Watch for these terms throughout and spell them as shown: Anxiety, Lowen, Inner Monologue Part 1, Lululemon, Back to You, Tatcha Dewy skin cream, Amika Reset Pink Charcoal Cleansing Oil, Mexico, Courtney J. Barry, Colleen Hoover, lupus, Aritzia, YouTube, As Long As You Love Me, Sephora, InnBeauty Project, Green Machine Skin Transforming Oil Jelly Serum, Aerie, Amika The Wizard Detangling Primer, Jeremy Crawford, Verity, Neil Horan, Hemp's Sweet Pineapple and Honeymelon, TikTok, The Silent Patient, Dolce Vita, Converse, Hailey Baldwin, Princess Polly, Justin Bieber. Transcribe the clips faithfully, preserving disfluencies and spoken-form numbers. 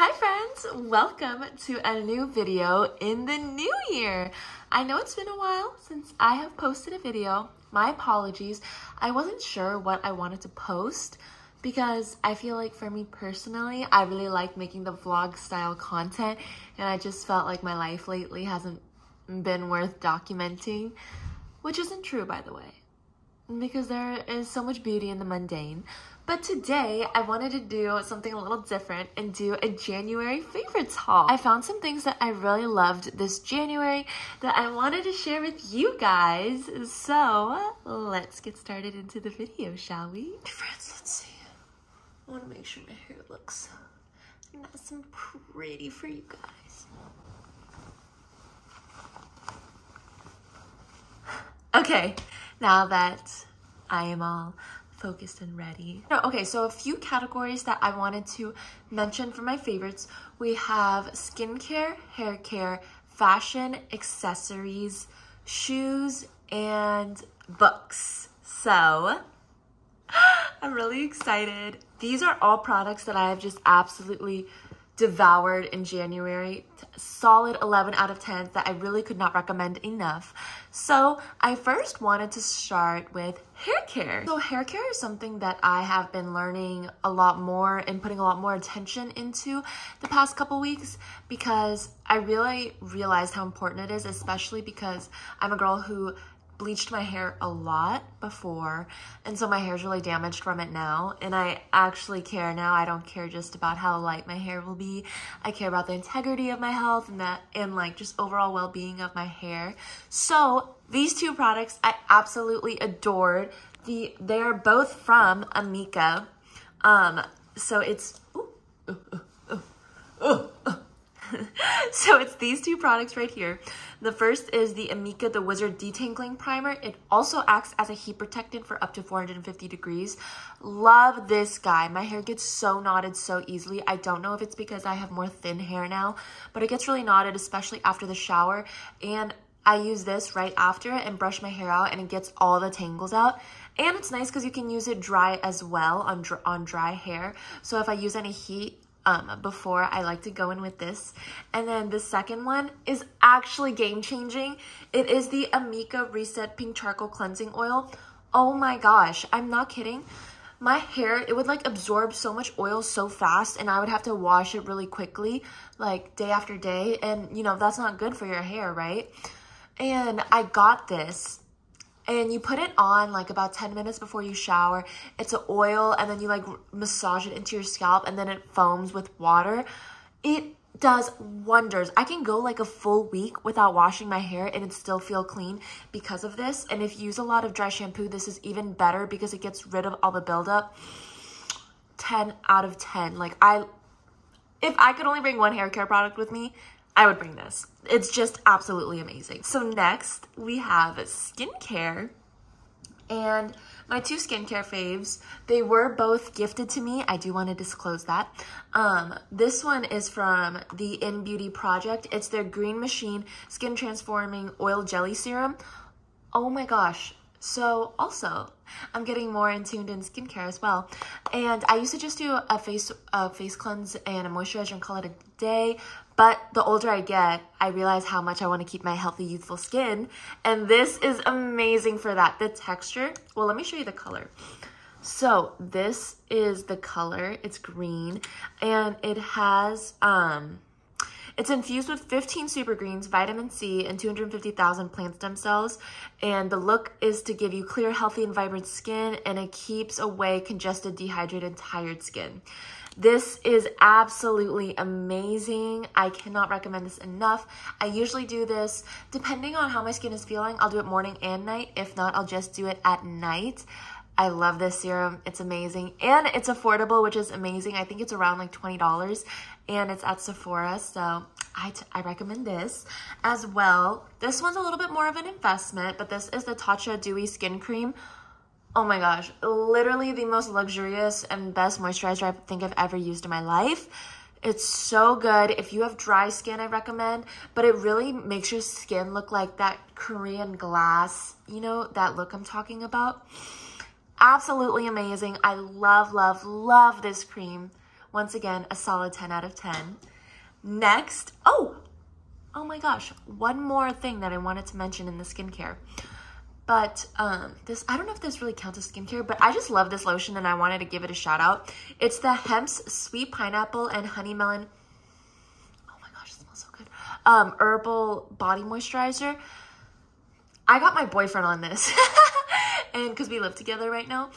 Hi friends, welcome to a new video in the new year. I know it's been a while since I have posted a video. My apologies. I wasn't sure what I wanted to post because I feel like for me personally, I really like making the vlog style content and I just felt like my life lately hasn't been worth documenting, which isn't true by the way, because there is so much beauty in the mundane. But today, I wanted to do something a little different and do a January favorites haul. I found some things that I really loved this January that I wanted to share with you guys. So, let's get started into the video, shall we? Hey friends, let's see. I want to make sure my hair looks nice and pretty for you guys. Okay, now that I am all focused and ready. No, okay, so a few categories that I wanted to mention for my favorites. We have skincare, hair care, fashion, accessories, shoes, and books. So, I'm really excited. These are all products that I have just absolutely devoured in January. Solid eleven out of ten that I really could not recommend enough. So I first wanted to start with hair care. So hair care is something that I have been learning a lot more and putting a lot more attention into the past couple weeks because I really realized how important it is, especially because I'm a girl who bleached my hair a lot before, and so my hair's really damaged from it now, and I actually care now. I don't care just about how light my hair will be. I care about the integrity of my health and that, and like just overall well-being of my hair. So these two products I absolutely adored. The they are both from Amika. Um, so it's ooh, ooh, ooh, ooh, ooh, ooh. So it's these two products right here. The first is the Amika The Wizard Detangling Primer. It also acts as a heat protectant for up to four hundred fifty degrees. Love this guy. My hair gets so knotted so easily. I don't know if it's because I have more thin hair now, but it gets really knotted, especially after the shower. And I use this right after it and brush my hair out and it gets all the tangles out. And it's nice because you can use it dry as well on, dr on dry hair. So if I use any heat, Um, before, I like to go in with this. And then the second one is actually game-changing. It is the Amika Reset Pink Charcoal Cleansing Oil. Oh my gosh, I'm not kidding. My hair, it would like absorb so much oil so fast and I would have to wash it really quickly, like day after day. And you know, that's not good for your hair, right? And I got this. And you put it on like about ten minutes before you shower. It's an oil and then you like massage it into your scalp and then it foams with water. It does wonders. I can go like a full week without washing my hair and it still feel clean because of this. And if you use a lot of dry shampoo, this is even better because it gets rid of all the buildup. ten out of ten. Like I, if I could only bring one hair care product with me, I would bring this. It's just absolutely amazing. So next we have skincare, and my two skincare faves, they were both gifted to me. I do want to disclose that. Um, this one is from the InnBeauty Project. It's their Green Machine Skin Transforming Oil Jelly Serum. Oh my gosh. So also, I'm getting more in tuned in skincare as well. And I used to just do a face, a face cleanse and a moisturizer and call it a day. But the older I get, I realize how much I want to keep my healthy, youthful skin. And this is amazing for that. The texture, well, let me show you the color. So this is the color. It's green and it has, um, it's infused with fifteen super greens, vitamin C, and two hundred fifty thousand plant stem cells. And the look is to give you clear, healthy, and vibrant skin, and it keeps away congested, dehydrated, and tired skin. This is absolutely amazing. I cannot recommend this enough. I usually do this, depending on how my skin is feeling, I'll do it morning and night. If not, I'll just do it at night. I love this serum. It's amazing. And it's affordable, which is amazing. I think it's around like twenty dollars and it's at Sephora. So I, t I recommend this as well. This one's a little bit more of an investment, but this is the Tatcha Dewy Skin Cream. Oh my gosh, literally the most luxurious and best moisturizer I think I've ever used in my life. It's so good. If you have dry skin, I recommend, but it really makes your skin look like that Korean glass, you know, that look I'm talking about. Absolutely amazing. I love, love, love this cream. Once again, a solid ten out of ten. Next, oh, oh my gosh, one more thing that I wanted to mention in the skincare. But um, this, I don't know if this really counts as skincare, but I just love this lotion and I wanted to give it a shout out. It's the Hemp's Sweet Pineapple and Honeymelon, oh my gosh, it smells so good, um, Herbal Body Moisturizer. I got my boyfriend on this and because we live together right now,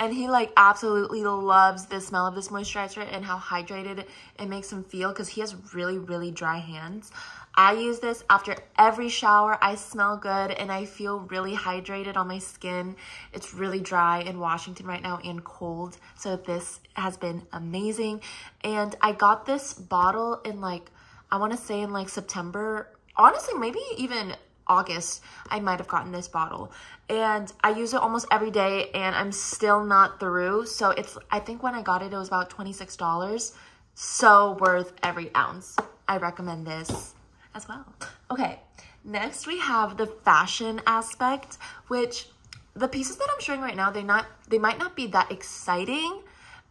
and he like absolutely loves the smell of this moisturizer and how hydrated it makes him feel because he has really, really dry hands. I use this after every shower. I smell good and I feel really hydrated on my skin. It's really dry in Washington right now and cold. So this has been amazing. And I got this bottle in like, I want to say in like September, honestly, maybe even August, I might have gotten this bottle. And I use it almost every day and I'm still not through. So it's, I think when I got it, it was about twenty-six dollars. So worth every ounce. I recommend this as well. Okay, next we have the fashion aspect, which the pieces that I'm showing right now, they not they might not be that exciting,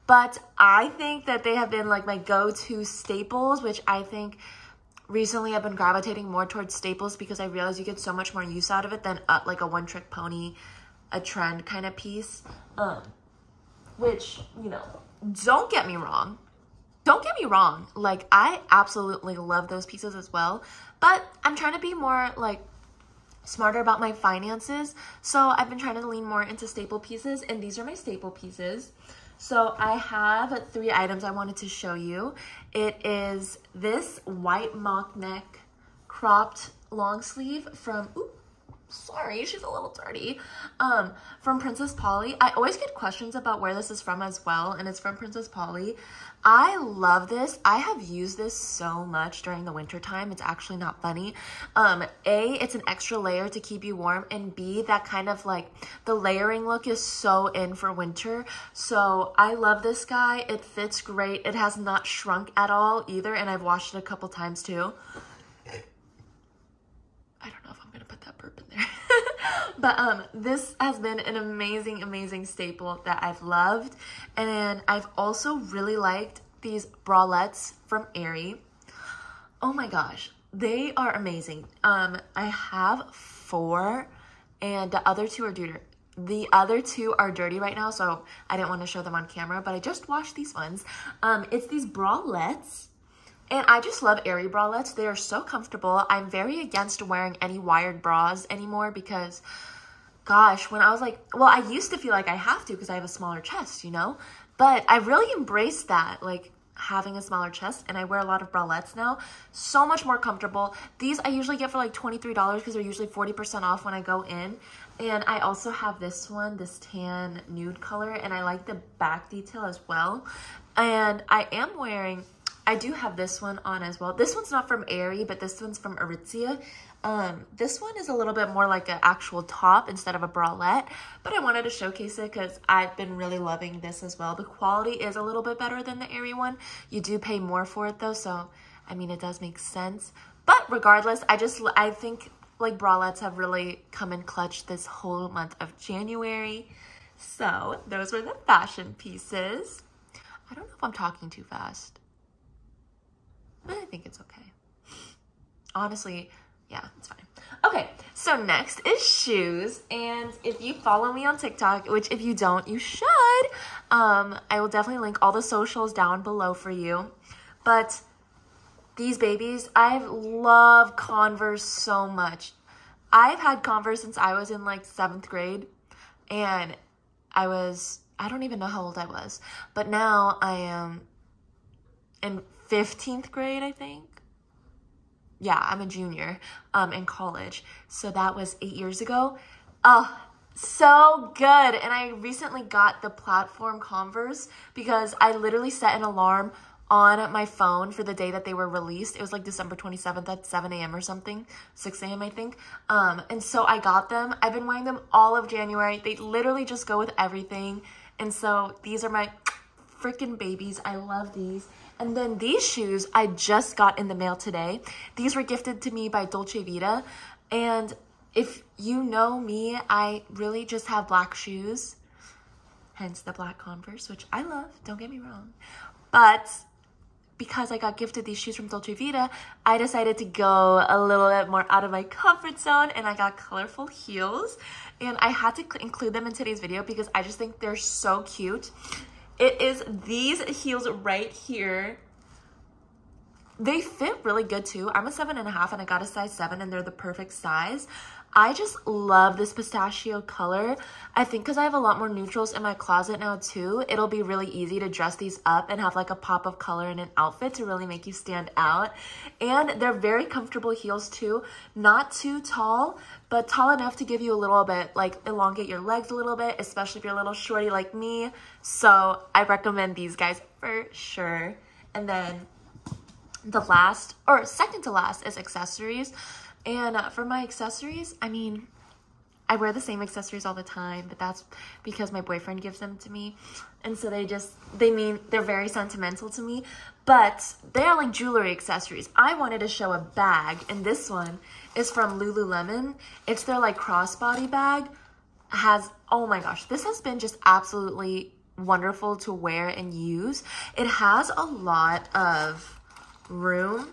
but I think that they have been like my go-to staples, which I think recently I've been gravitating more towards staples because I realize you get so much more use out of it than uh, like a one-trick pony, a trend kind of piece, um, which, you know, don't get me wrong. Don't get me wrong, like I absolutely love those pieces as well, but I'm trying to be more like smarter about my finances. So I've been trying to lean more into staple pieces, and these are my staple pieces. So I have three items I wanted to show you. It is this white mock neck cropped long sleeve from, oops, sorry, she's a little dirty, um, from Princess Polly. I always get questions about where this is from as well, and it's from Princess Polly. I love this. I have used this so much during the winter time. It's actually not funny. Um, A, it's an extra layer to keep you warm, and B, that kind of like the layering look is so in for winter. So I love this guy. It fits great. It has not shrunk at all either, and I've washed it a couple times too. I don't know if I'm gonna put that burp in there. But um, this has been an amazing, amazing staple that I've loved. And I've also really liked these bralettes from Aerie. Oh my gosh, they are amazing. Um, I have four and the other two are dirty. The other two are dirty right now, so I didn't want to show them on camera, but I just washed these ones. Um, it's these bralettes. And I just love Aerie bralettes. They are so comfortable. I'm very against wearing any wired bras anymore because, gosh, when I was like, well, I used to feel like I have to because I have a smaller chest, you know? But I really embraced that, like having a smaller chest, and I wear a lot of bralettes now. So much more comfortable. These I usually get for like twenty-three dollars because they're usually forty percent off when I go in. And I also have this one, this tan nude color, and I like the back detail as well. And I am wearing... I do have this one on as well. This one's not from Aerie, but this one's from Aritzia. Um, this one is a little bit more like an actual top instead of a bralette, but I wanted to showcase it because I've been really loving this as well. The quality is a little bit better than the Aerie one. You do pay more for it though, so I mean, it does make sense. But regardless, I just, I think like bralettes have really come in clutch this whole month of January. So those were the fashion pieces. I don't know if I'm talking too fast. I think it's okay. Honestly, yeah, it's fine. Okay, so next is shoes. And if you follow me on TikTok, which if you don't, you should, um, I will definitely link all the socials down below for you. But these babies, I love Converse so much. I've had Converse since I was in like seventh grade. And I was, I don't even know how old I was. But now I am in fifteenth grade, I think. Yeah, I'm a junior um, in college. So that was eight years ago. Oh, so good. And I recently got the platform Converse because I literally set an alarm on my phone for the day that they were released. It was like December twenty-seventh at seven A M or something, six A M I think. Um, and so I got them. I've been wearing them all of January. They literally just go with everything. And so these are my freaking babies. I love these. And then these shoes I just got in the mail today. These were gifted to me by Dolce Vita. And if you know me, I really just have black shoes, hence the black Converse, which I love, don't get me wrong. but because I got gifted these shoes from Dolce Vita, I decided to go a little bit more out of my comfort zone, and I got colorful heels, and I had to include them in today's video because I just think they're so cute. It is these heels right here. They fit really good too. I'm a seven and a half and I got a size seven, and they're the perfect size. I just love this pistachio color. I think because I have a lot more neutrals in my closet now too, it'll be really easy to dress these up and have like a pop of color in an outfit to really make you stand out. And they're very comfortable heels too. Not too tall, but tall enough to give you a little bit, like elongate your legs a little bit, especially if you're a little shorty like me. So I recommend these guys for sure. And then the last, or second to last, is accessories. And for my accessories, I mean, I wear the same accessories all the time, but that's because my boyfriend gives them to me. And so they just, they mean, they're very sentimental to me, but they are like jewelry accessories. I wanted to show a bag, and this one is from Lululemon. It's their like crossbody bag. Has, oh my gosh, this has been just absolutely wonderful to wear and use. It has a lot of room.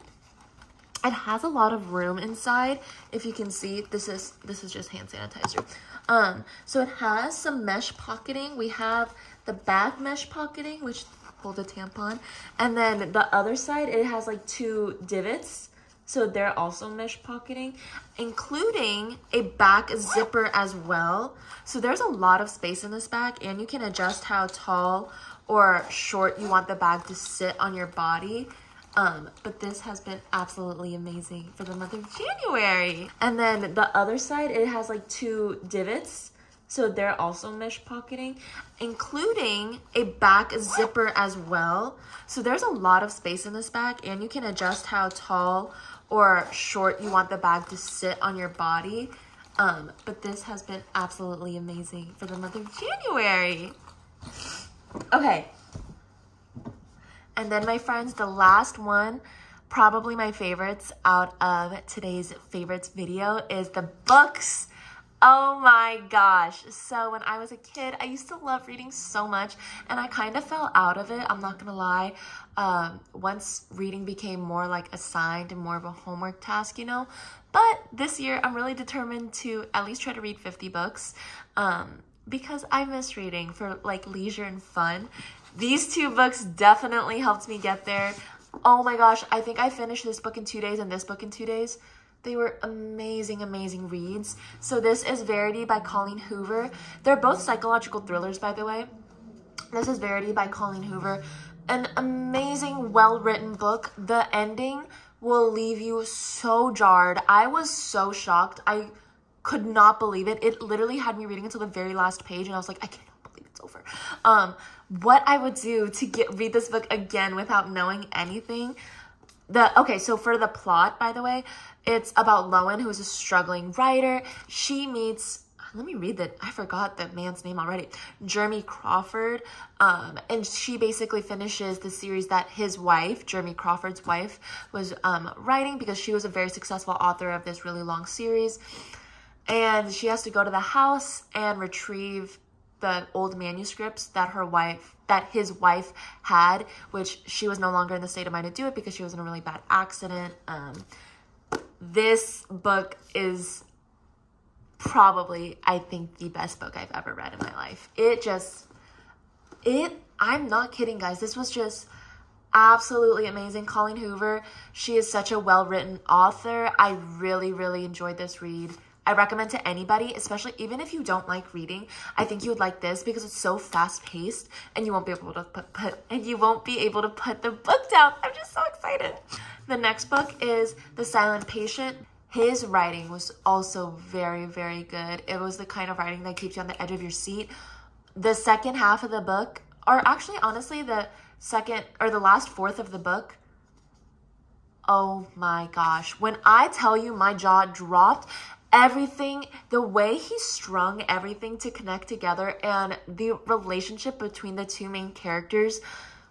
It has a lot of room inside. If you can see, this is this is just hand sanitizer. Um, so it has some mesh pocketing. We have the back mesh pocketing, which hold a tampon. And then the other side, it has like two divots. So they're also mesh pocketing, including a back zipper as well. So there's a lot of space in this bag, and you can adjust how tall or short you want the bag to sit on your body. Um, but this has been absolutely amazing for the month of January. And then the other side, it has like two divots. So they're also mesh pocketing, including a back zipper as well. So there's a lot of space in this bag, and you can adjust how tall or short you want the bag to sit on your body. Um, but this has been absolutely amazing for the month of January. Okay. And then, my friends, the last one, probably my favorites out of today's favorites video, is the books. Oh my gosh. So when I was a kid, I used to love reading so much, and I kind of fell out of it. I'm not going to lie. Um, once reading became more like assigned and more of a homework task, you know. But this year, I'm really determined to at least try to read fifty books um, because I miss reading for like leisure and fun. These two books definitely helped me get there. Oh my gosh, I think I finished this book in two days and this book in two days. They were amazing, amazing reads. So this is Verity by Colleen Hoover. They're both psychological thrillers, by the way. This is Verity by Colleen Hoover. An amazing, well-written book. The ending will leave you so jarred. I was so shocked. I could not believe it. It literally had me reading until the very last page, and I was like, I can't. Over. Um, what I would do to get read this book again without knowing anything. The okay, so for the plot, by the way, it's about Lowen, who is a struggling writer. She meets, let me read that. I forgot the man's name already. Jeremy Crawford, um, and she basically finishes the series that his wife, Jeremy Crawford's wife, was um, writing, because she was a very successful author of this really long series, and she has to go to the house and retrieve the old manuscripts that her wife, that his wife had, which she was no longer in the state of mind to do it because she was in a really bad accident. Um, this book is probably, I think, the best book I've ever read in my life. It just, it, I'm not kidding, guys. This was just absolutely amazing. Colleen Hoover, she is such a well-written author. I really, really enjoyed this read. I recommend to anybody, especially even if you don't like reading. I think you would like this because it's so fast-paced, and you won't be able to put, put and you won't be able to put the book down. I'm just so excited. The next book is The Silent Patient. His writing was also very, very good. It was the kind of writing that keeps you on the edge of your seat. The second half of the book, or actually, honestly, the second or the last fourth of the book. Oh my gosh! When I tell you, my jaw dropped. Everything, the way he strung everything to connect together, and the relationship between the two main characters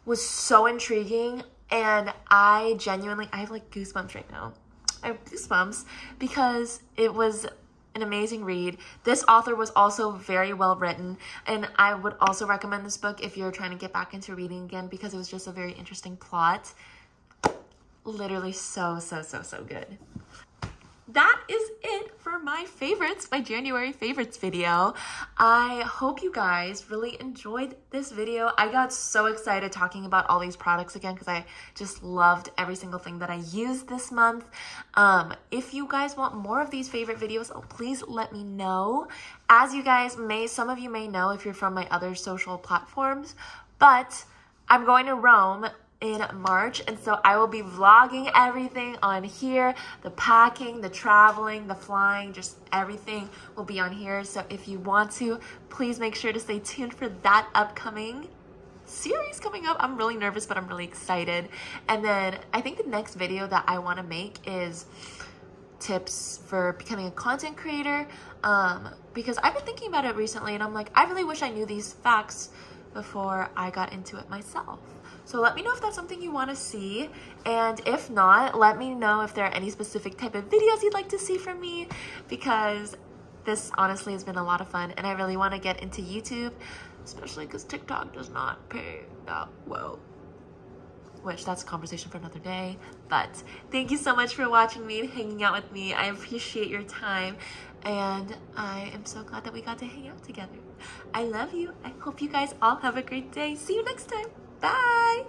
was so intriguing, and I genuinely, I have like goosebumps right now. I have goosebumps because it was an amazing read. This author was also very well written, and I would also recommend this book if you're trying to get back into reading again, because it was just a very interesting plot. Literally so, so, so, so good. That is it for my favorites, my January favorites video. I hope you guys really enjoyed this video. I got so excited talking about all these products again because I just loved every single thing that I used this month. Um, if you guys want more of these favorite videos, please let me know. As you guys may, some of you may know if you're from my other social platforms, but I'm going to Rome in March, and so I will be vlogging everything on here. The packing, the traveling, the flying, just everything will be on here. So if you want to, please make sure to stay tuned for that upcoming series coming up. I'm really nervous, but I'm really excited. And then I think the next video that I want to make is tips for becoming a content creator, um, because I've been thinking about it recently, and I'm like, I really wish I knew these facts before I got into it myself. So let me know if that's something you want to see, and if not, let me know if there are any specific type of videos you'd like to see from me, because this honestly has been a lot of fun, and I really want to get into YouTube, especially because TikTok does not pay that well, which that's a conversation for another day. But thank you so much for watching me and hanging out with me. I appreciate your time, and I am so glad that we got to hang out together. I love you. I hope you guys all have a great day. See you next time. Bye!